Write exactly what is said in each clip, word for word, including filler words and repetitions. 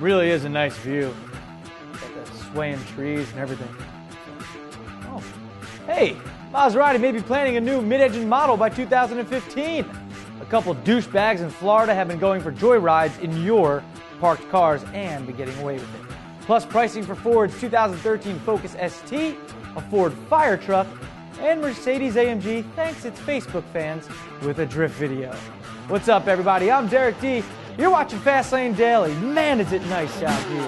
Really is a nice view. Got the swaying trees and everything. Oh. Hey, Maserati may be planning a new mid-engine model by two thousand fifteen. A couple douchebags in Florida have been going for joyrides in your parked cars and be getting away with it. Plus pricing for Ford's two thousand thirteen Focus S T, a Ford fire truck, and Mercedes A M G thanks its Facebook fans with a drift video. What's up, everybody? I'm Derek D. You're watching Fast Lane Daily. Man, is it nice out here.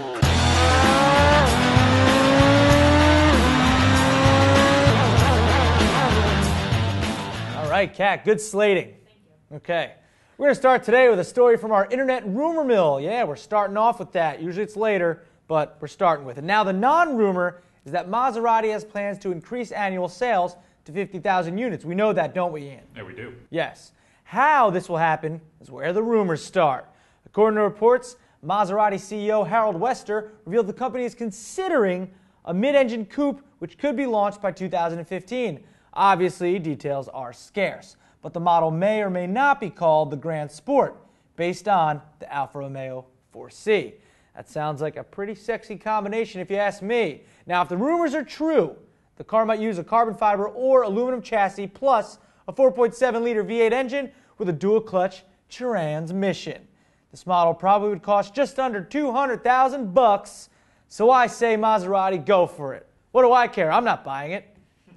All right, Kat, good slating. Thank you. Okay. We're going to start today with a story from our internet rumor mill. Yeah, we're starting off with that. Usually it's later, but we're starting with it. Now, the non-rumor is that Maserati has plans to increase annual sales to fifty thousand units. We know that, don't we, Ian? Yeah, we do. Yes. How this will happen is where the rumors start. According to reports, Maserati C E O Harold Wester revealed the company is considering a mid-engine coupe which could be launched by two thousand fifteen. Obviously, details are scarce, but the model may or may not be called the Grand Sport, based on the Alfa Romeo four C. That sounds like a pretty sexy combination if you ask me. Now, if the rumors are true, the car might use a carbon fiber or aluminum chassis plus a four point seven liter V eight engine with a dual-clutch transmission. This model probably would cost just under two hundred thousand bucks, so I say Maserati, go for it. What do I care? I'm not buying it.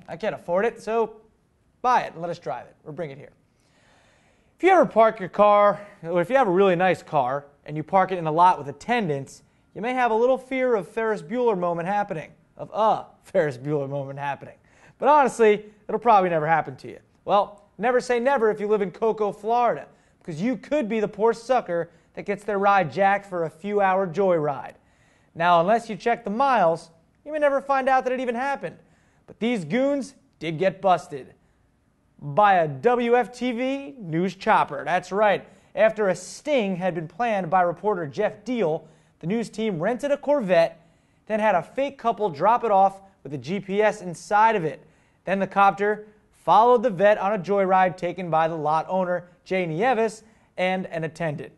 I can't afford it, so buy it and let us drive it or bring it here. If you ever park your car, or if you have a really nice car and you park it in a lot with attendants, you may have a little fear of Ferris Bueller moment happening, of a Ferris Bueller moment happening. But honestly, it'll probably never happen to you. Well, never say never if you live in Cocoa, Florida, because you could be the poor sucker that gets their ride jacked for a few-hour joyride. Now, unless you check the miles, you may never find out that it even happened. But these goons did get busted by a W F T V news chopper. That's right. After a sting had been planned by reporter Jeff Diehl, the news team rented a Corvette, then had a fake couple drop it off with a G P S inside of it. Then the copter followed the vet on a joyride taken by the lot owner, Jay Nieves, and an attendant.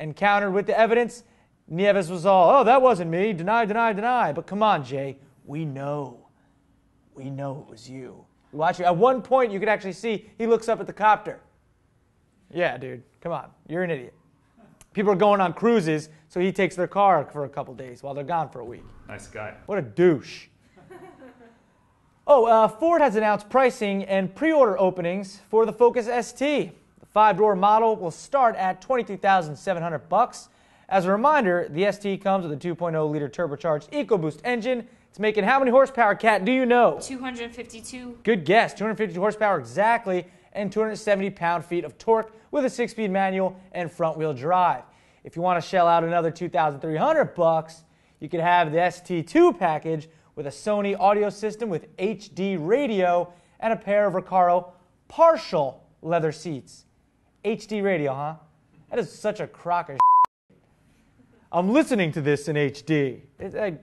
Encountered with the evidence, Nieves was all, "Oh, that wasn't me. Deny, deny, deny. But come on, Jay. We know. We know it was you. We watch you." At one point, you could actually see he looks up at the copter. Yeah, dude, come on. You're an idiot. People are going on cruises, so he takes their car for a couple days while they're gone for a week. Nice guy. What a douche. Oh, uh, Ford has announced pricing and pre-order openings for the Focus S T. The five-door model will start at twenty-three thousand seven hundred bucks. As a reminder, the S T comes with a two point oh liter turbocharged EcoBoost engine. It's making how many horsepower, Kat, do you know? two hundred fifty-two. Good guess, two hundred fifty-two horsepower exactly, and two hundred seventy pound-feet of torque with a six-speed manual and front-wheel drive. If you want to shell out another two thousand three hundred bucks, you could have the S T two package with a Sony audio system with H D radio and a pair of Recaro partial leather seats. H D radio, huh? That is such a crock of shit. I'm listening to this in H D. It, I,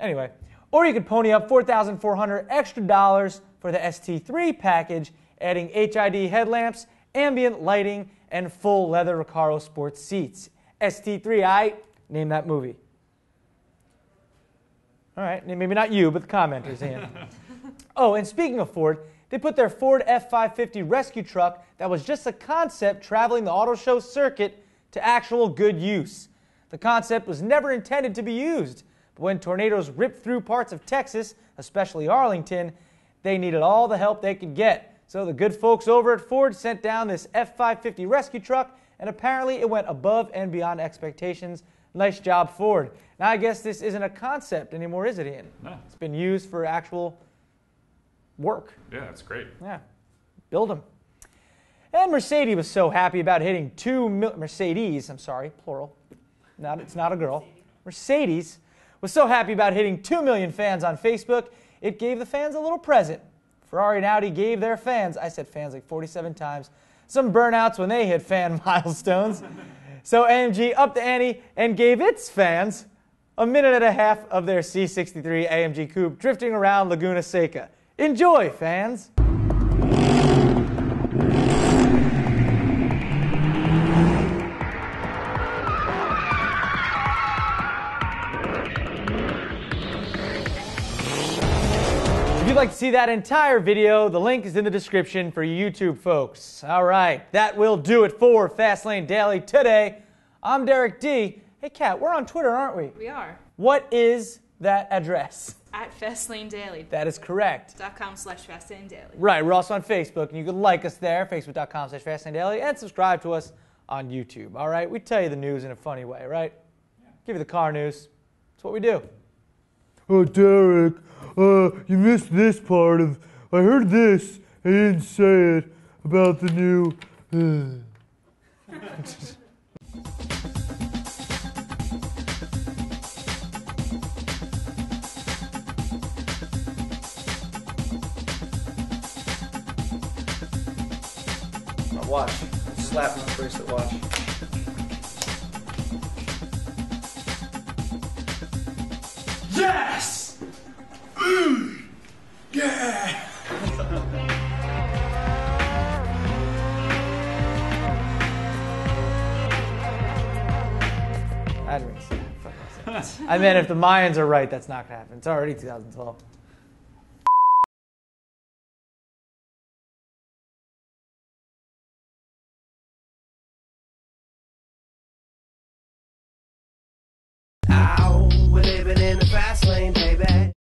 anyway, or you could pony up four thousand four hundred dollars extra dollars for the S T three package, adding H I D headlamps, ambient lighting, and full leather Recaro sports seats. S T three, I name that movie. All right, maybe not you, but the commenters, Ian. Oh, and speaking of Ford, they put their Ford F five fifty rescue truck that was just a concept traveling the auto show circuit to actual good use. The concept was never intended to be used, but when tornadoes ripped through parts of Texas, especially Arlington, they needed all the help they could get. So the good folks over at Ford sent down this F five fifty rescue truck, and apparently it went above and beyond expectations. Nice job, Ford. Now, I guess this isn't a concept anymore, is it, Ian? No. It's been used for actual work. Yeah, that's great. Yeah. Build them. And Mercedes was so happy about hitting two mil Mercedes, I'm sorry, plural. Not, it's not a girl. Mercedes was so happy about hitting two million fans on Facebook, it gave the fans a little present. Ferrari and Audi gave their fans, I said fans like forty-seven times, some burnouts when they hit fan milestones. So A M G upped the ante and gave its fans a minute and a half of their C sixty-three A M G coupe drifting around Laguna Seca. Enjoy, fans! you'd like to see that entire video, the link is in the description for YouTube folks. All right, that will do it for Fast Lane Daily today. I'm Derek D. Hey, Kat, we're on Twitter, aren't we? We are. What is that address? At Fast Lane Daily. That is correct. .com slash Fast Lane Daily. Right, we're also on Facebook, and you can like us there, facebook.com slash Fast Lane Daily, and subscribe to us on YouTube. All right, we tell you the news in a funny way, right? Yeah. Give you the car news. That's what we do. Oh, Derek, uh, you missed this part of, I heard this, I didn't say it, about the new, uh. My watch, I'm slapping my bracelet watch. Yes! Mm. Yeah! I mean, if the Mayans are right, that's not gonna happen. It's already two thousand twelve.